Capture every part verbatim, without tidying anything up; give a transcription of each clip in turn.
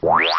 What? What? What?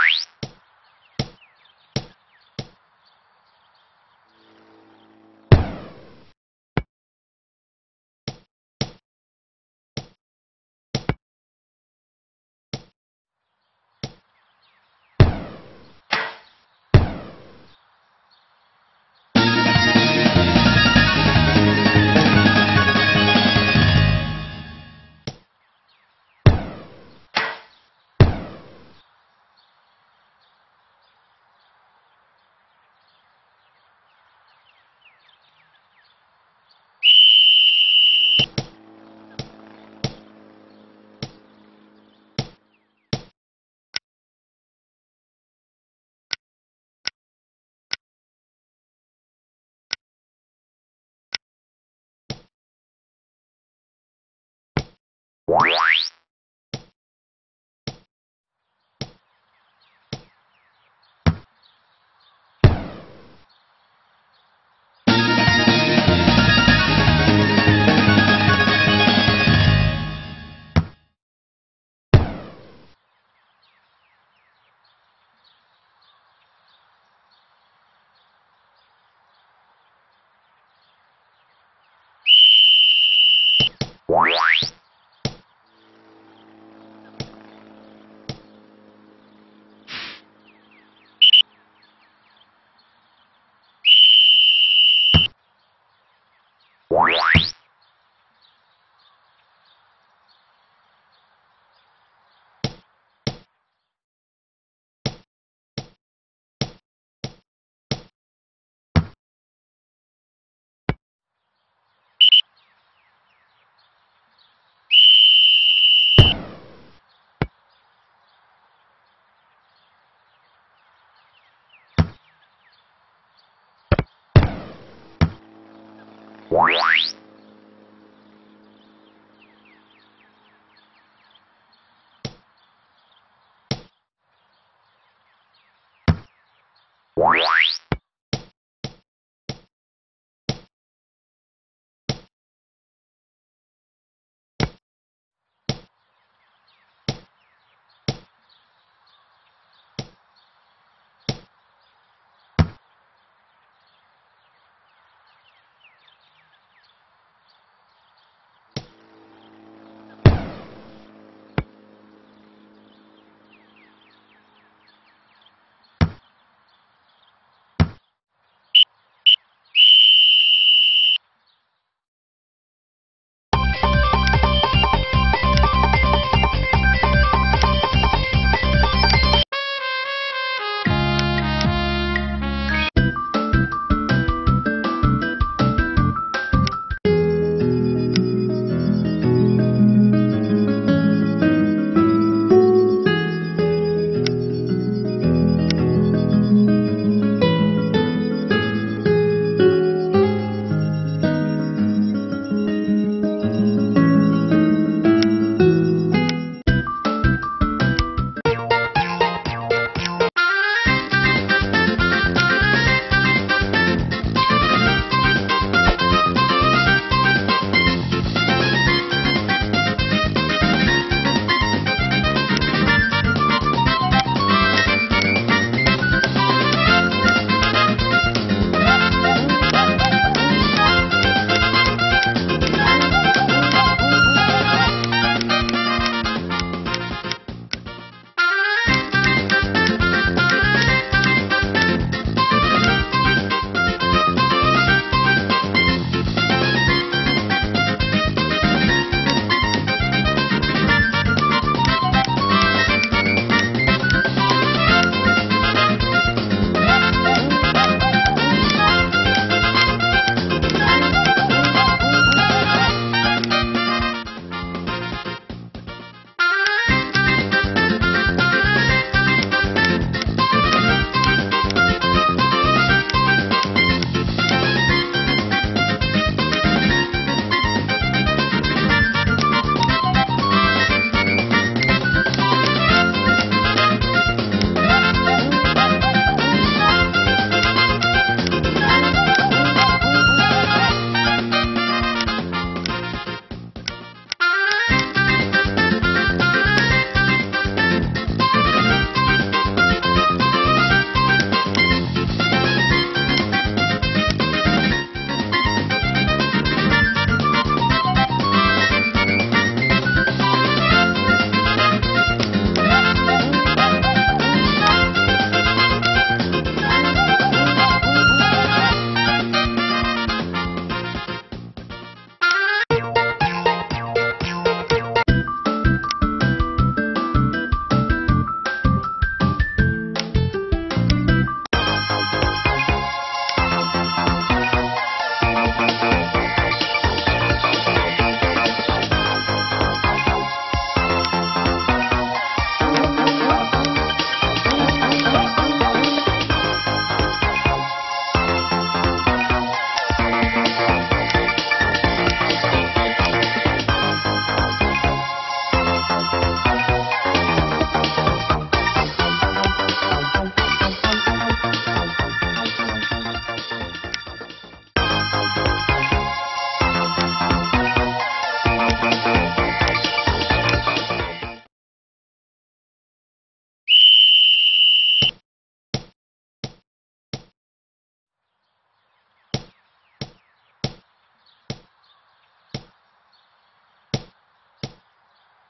What? What?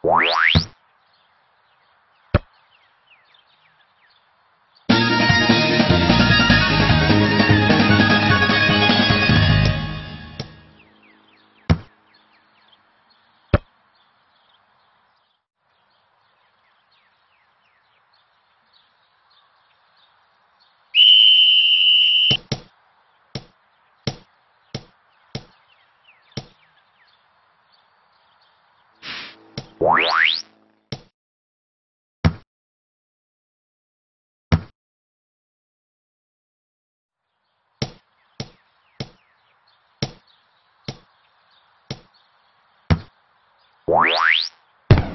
What? What? What?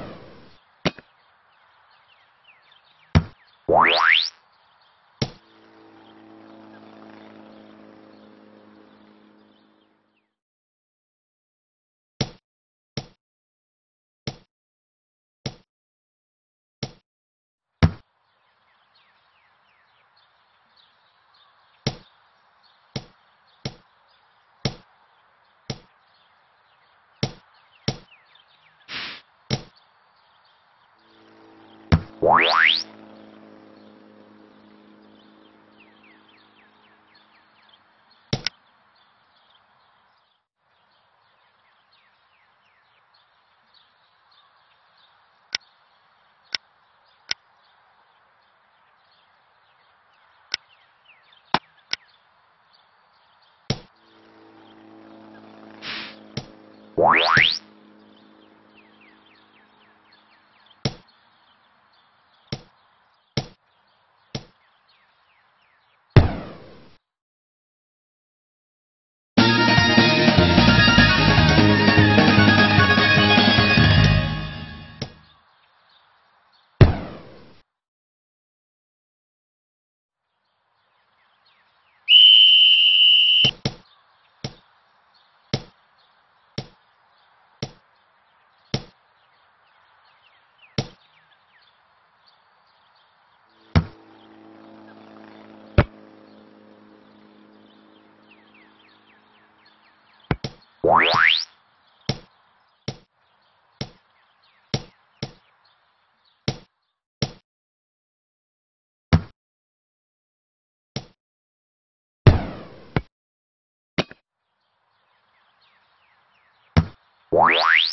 What? What?